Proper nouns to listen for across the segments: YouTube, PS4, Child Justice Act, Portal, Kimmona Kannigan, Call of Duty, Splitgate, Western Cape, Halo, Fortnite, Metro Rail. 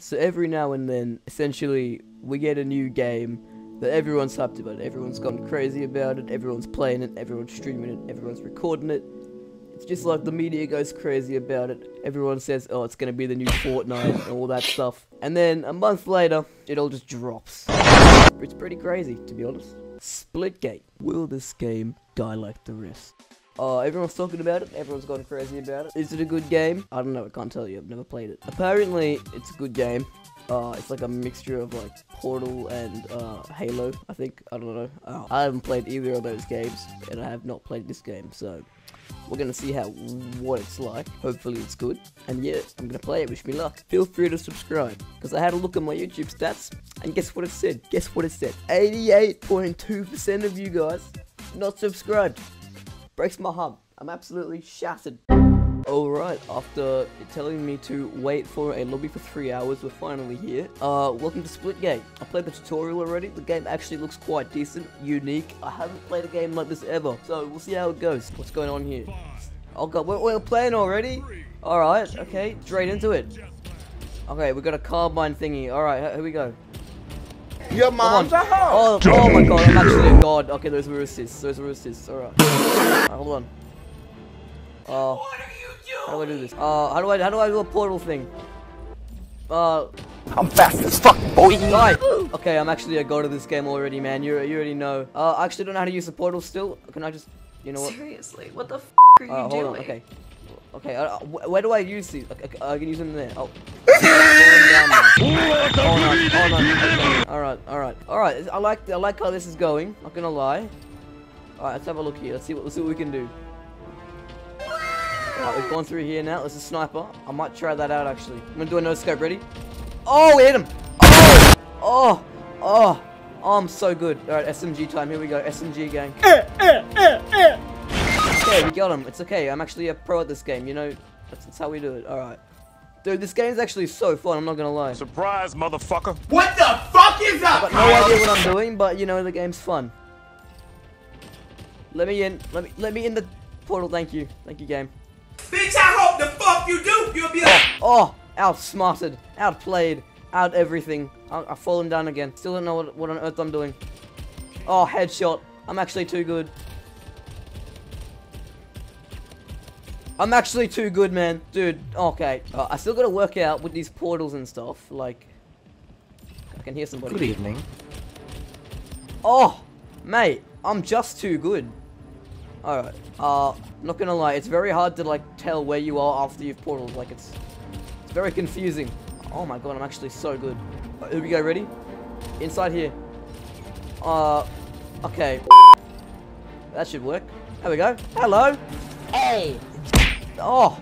So every now and then, essentially, we get a new game that everyone's hyped about. Everyone's gone crazy about it, everyone's playing it, everyone's streaming it, everyone's recording it. It's just like the media goes crazy about it. Everyone says, oh, it's gonna be the new Fortnite and all that stuff. And then a month later, it all just drops. It's pretty crazy, to be honest. Splitgate. Will this game die like the rest? Oh, everyone's talking about it, everyone's gone crazy about it. Is it a good game? I don't know, I can't tell you, I've never played it. Apparently, it's a good game. It's like a mixture of like Portal and Halo, I think. I don't know. I haven't played either of those games, and I have not played this game, so we're gonna see what it's like. Hopefully it's good, and yeah, I'm gonna play it. Wish me luck. Feel free to subscribe, because I had a look at my YouTube stats, and guess what it said? 88.2% of you guys not subscribed. Breaks my heart. I'm absolutely shattered. Alright, after telling me to wait for a lobby for 3 hours, we're finally here. Welcome to Splitgate. I played the tutorial already. The game actually looks quite decent, unique. I haven't played a game like this ever, so we'll see how it goes. What's going on here? Oh god, we're playing already? Alright, okay, straight into it. Okay, we got a carbine thingy. Alright, here we go. Your mom's a hoe! Oh my god, I'm actually a god. Okay, those were assists. Those were assists. Alright. Alright, hold on. What are you doing? How do I do this? How do I do a portal thing? I'm fast as fuck, boy! Die! Okay, I'm actually a god of this game already, man. You already know. I actually don't know how to use the portal still. Can I just, you know what? Seriously, what the f are you doing? Hold on, okay. Okay, where do I use these? Okay, I can use them there. Oh. Alright, alright. Alright, I like how this is going, not gonna lie. Alright, let's have a look here. Let's see what we can do. Alright, we've gone through here now. There's a sniper. I might try that out actually. I'm gonna do a no scope, ready? Oh, we hit him! Oh! Oh! Oh! Oh, I'm so good. Alright, SMG time, here we go, SMG gang. Okay, we got him. It's okay. I'm actually a pro at this game, you know. That's how we do it. Alright. Dude, this game's actually so fun, I'm not gonna lie. Surprise, motherfucker. What the fuck is up? I've got no idea what I'm doing, but you know, the game's fun. Let me in. Let me in the portal, thank you. Thank you, game. Bitch, I hope the fuck you do. You'll be like, oh, outsmarted, outplayed, out everything. I've fallen down again. Still don't know what on earth I'm doing. Oh, headshot. I'm actually too good. I'm actually too good, man. Dude, okay. I still gotta work out with these portals and stuff. Like, I can hear somebody. Good evening. Oh, mate, I'm just too good. Alright, not gonna lie, it's very hard to, like, tell where you are after you've portaled. Like, it's very confusing. Oh my god, I'm actually so good. Right, here we go, ready? Inside here. Okay. That should work. There we go. Hello! Hey! Oh,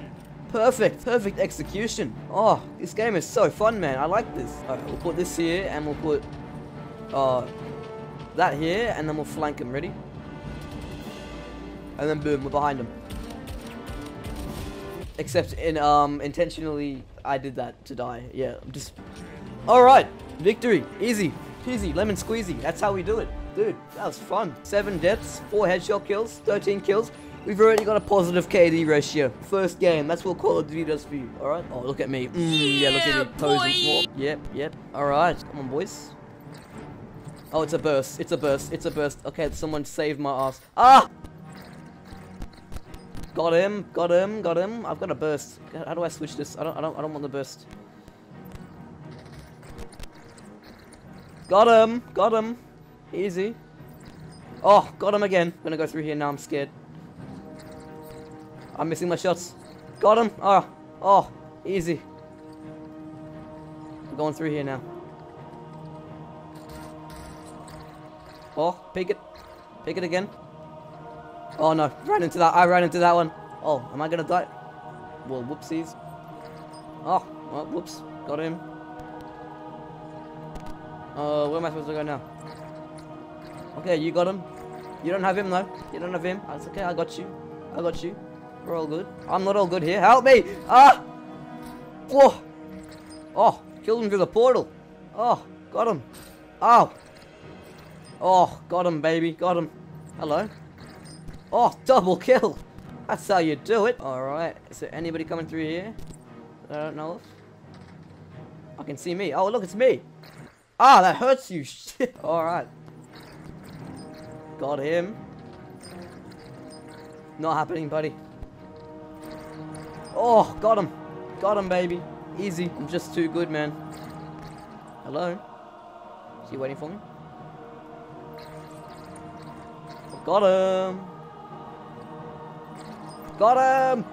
perfect, perfect execution. Oh, this game is so fun, man. I like this. All right, we'll put this here, and we'll put that here, and then we'll flank him. Ready? And then boom, we're behind him. Except in intentionally, I did that to die. Yeah, I'm just. All right, victory, easy, peasy, lemon squeezy. That's how we do it, dude. That was fun. 7 deaths, 4 headshot kills, 13 kills. We've already got a positive KD ratio. First game, that's what Call of Duty does for you, alright? Oh, look at me. Yeah, look at me. Posing. Yep, yep. Alright, come on, boys. Oh, it's a burst. It's a burst. It's a burst. Okay, someone saved my ass. Ah! Got him. Got him. Got him. I've got a burst. How do I switch this? I don't want the burst. Got him. Got him. Easy. Oh, got him again. I'm gonna go through here now. I'm scared. I'm missing my shots. Got him. Oh, oh, easy. I'm going through here now. Oh, pick it. Pick it again. Oh no, ran into that. I ran into that one. Oh, am I gonna die? Well, whoopsies. Oh, well, whoops. Got him. Where am I supposed to go now? Okay, you got him. You don't have him though. You don't have him. That's okay. I got you. I got you. We're all good. I'm not all good here. Help me! Ah! Oh! Oh! Killed him through the portal. Oh! Got him. Ow! Oh! Got him, baby. Got him. Hello. Oh! Double kill! That's how you do it. Alright. Is there anybody coming through here that I don't know of? Fucking see me. Oh, look, it's me. Ah, that hurts you. Shit. Alright. Got him. Not happening, buddy. Oh, got him. Got him, baby. Easy. I'm just too good, man. Hello? Is he waiting for me? Got him. Got him.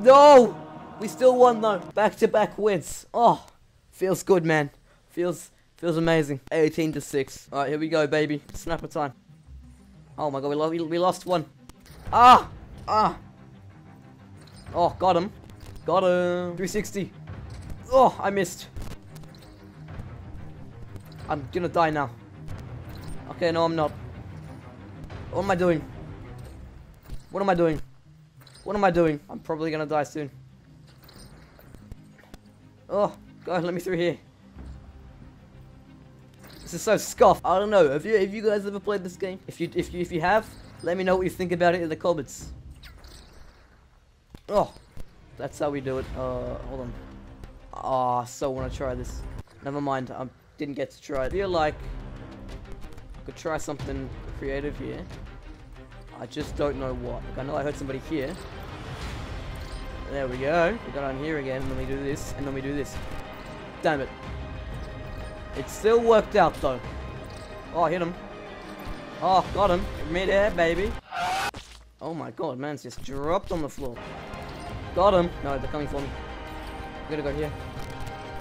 No! We still won though. Back-to-back wins. Oh, feels good, man. Feels amazing. 18-6. All right, here we go, baby. Snapper time. Oh my God, we lost one. Ah! Ah! Oh, got him. Got him. 360. Oh, I missed. I'm gonna die now. Okay, no, I'm not. What am I doing? What am I doing? What am I doing? I'm probably gonna die soon. Oh, God, let me through here. This is so scuffed. I don't know. Have you guys ever played this game? If you have, let me know what you think about it in the comments. Oh, that's how we do it. Hold on. Ah, oh, so wanna try this. Never mind. I'm didn't get to try it. I feel like I could try something creative here. I just don't know what. Like, I know I heard somebody here. There we go. We got on here again, and then we do this, and then we do this. Damn it. It still worked out, though. Oh, I hit him. Oh, got him. Mid-air, baby. Oh my God, man, it's just dropped on the floor. Got him. No, they're coming for me. I'm gonna go here.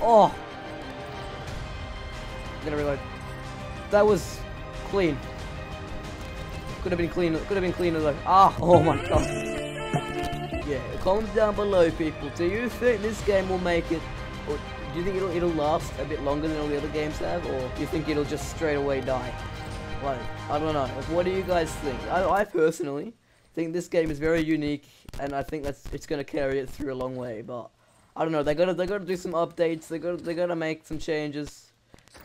Oh! I'm gonna reload. That was clean. Could have been cleaner. Could have been cleaner though. Ah! Oh my God. Yeah. Comment down below, people. Do you think this game will make it, or do you think it'll last a bit longer than all the other games have, or do you think it'll just straight away die? Like, I don't know. Like, what do you guys think? I personally think this game is very unique, and I think it's gonna carry it through a long way. But I don't know. They gotta do some updates. They gotta make some changes.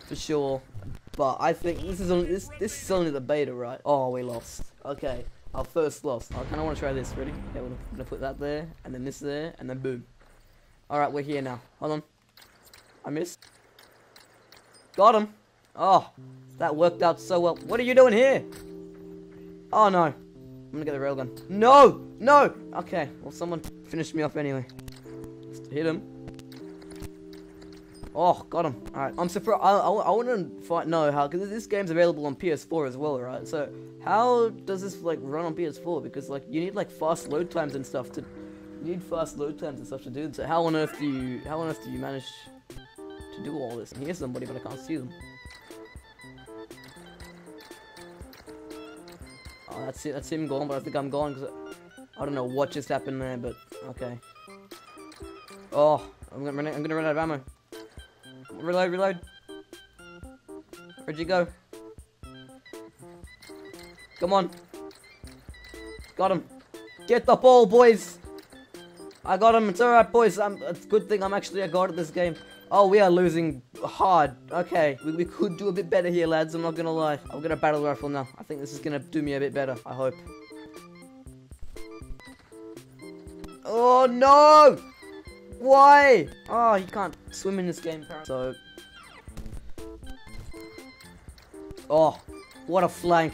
For sure, but I think this is only the beta, right? Oh, we lost. Okay, our first loss. I kind of want to try this. Ready? Yeah, we're gonna put that there, and then this there, and then boom. All right, we're here now. Hold on, I missed. Got him. Oh, that worked out so well. What are you doing here? Oh no, I'm gonna get the railgun. No, no. Okay, well someone finished me off anyway. Just hit him. Oh, got him. Alright, I'm surprised. I want to know how, because this game's available on PS4 as well, right? So, how does this, like, run on PS4? Because, like, you need, like, fast load times and stuff to, do this. So how on earth do you manage to do all this? I hear somebody, but I can't see them. Oh, that's it. That's him gone, but I think I'm gone, because I don't know what just happened there, but, okay. Oh, I'm gonna run out of ammo. Reload, reload. Where'd you go? Come on. Got him. Get the ball, boys. I got him. It's alright, boys. It's a good thing I'm actually a god at this game. Oh, we are losing hard. Okay. We could do a bit better here, lads. I'm not gonna lie. I'm gonna battle rifle now. I think this is gonna do me a bit better. I hope. Oh, no! Why? Oh, you can't swim in this game, apparently. So. Oh, what a flank.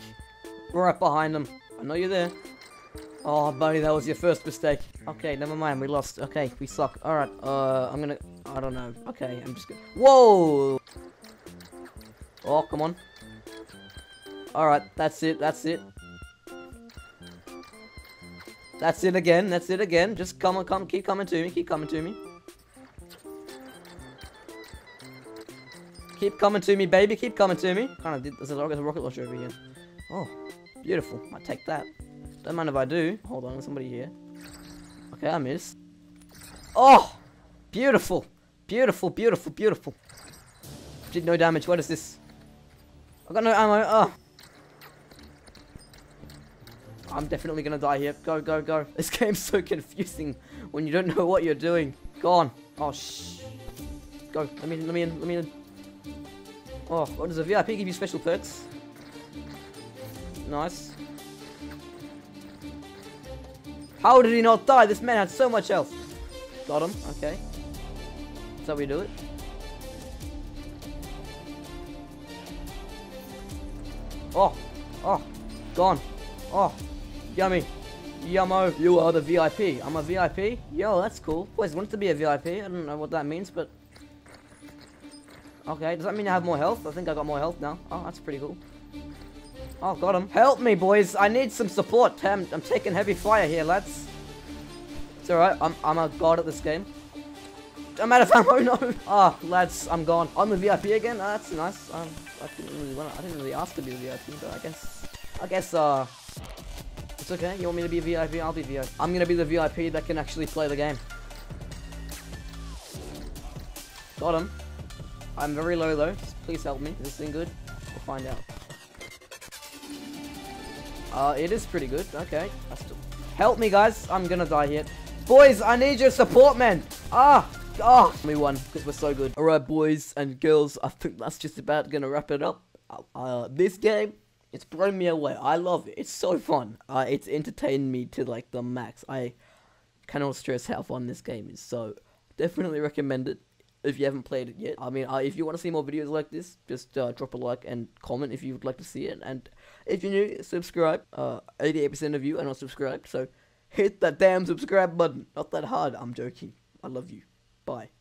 Right behind them. I know you're there. Oh, buddy, that was your first mistake. Okay, never mind. We lost. Okay, we suck. Alright, I'm gonna. I don't know. Okay, I'm just gonna. Whoa! Oh, come on. Alright, that's it. That's it. That's it again, that's it again. Just come, keep coming to me, keep coming to me. Keep coming to me, baby, keep coming to me. Kind of did, there's a rocket launcher over here. Oh, beautiful, I take that. Don't mind if I do. Hold on, there's somebody here. Okay, I missed. Oh, beautiful, beautiful, beautiful, beautiful. Did no damage, what is this? I got no ammo, oh. I'm definitely gonna die here. Go, go, go. This game's so confusing when you don't know what you're doing. Go on. Oh, shh. Go. Let me in. Oh, what does a VIP give you special perks? Nice. How did he not die? This man had so much health. Got him, okay. That's how we do it. Oh, oh, gone. Oh, yummy. Yummo, you are the VIP. I'm a VIP? Yo, that's cool. Always wanted to be a VIP. I don't know what that means, but... Okay, does that mean I have more health? I think I got more health now. Oh, that's pretty cool. Oh, got him. Help me, boys. I need some support. I'm taking heavy fire here, lads. It's alright. I'm a god at this game. I'm out of ammo, no. Ah, oh, lads, I'm gone. I'm the VIP again? Oh, that's nice. I didn't really ask to be a VIP, but I guess, it's okay. You want me to be a VIP? I'll be VIP. I'm gonna be the VIP that can actually play the game. Got him. I'm very low though. Please help me. Is this thing good? We'll find out. It is pretty good. Okay. Help me, guys. I'm gonna die here. Boys, I need your support, man. Ah! Ah! We won, because we're so good. Alright, boys and girls. I think that's just about gonna wrap it up. This game, it's blown me away. I love it. It's so fun. It's entertained me to, like, the max. I cannot stress how fun this game is. So, definitely recommend it. If you haven't played it yet, I mean, if you want to see more videos like this, just drop a like and comment if you would like to see it. And if you're new, subscribe. 88% of you are not subscribed, so hit that damn subscribe button. Not that hard. I'm joking. I love you. Bye.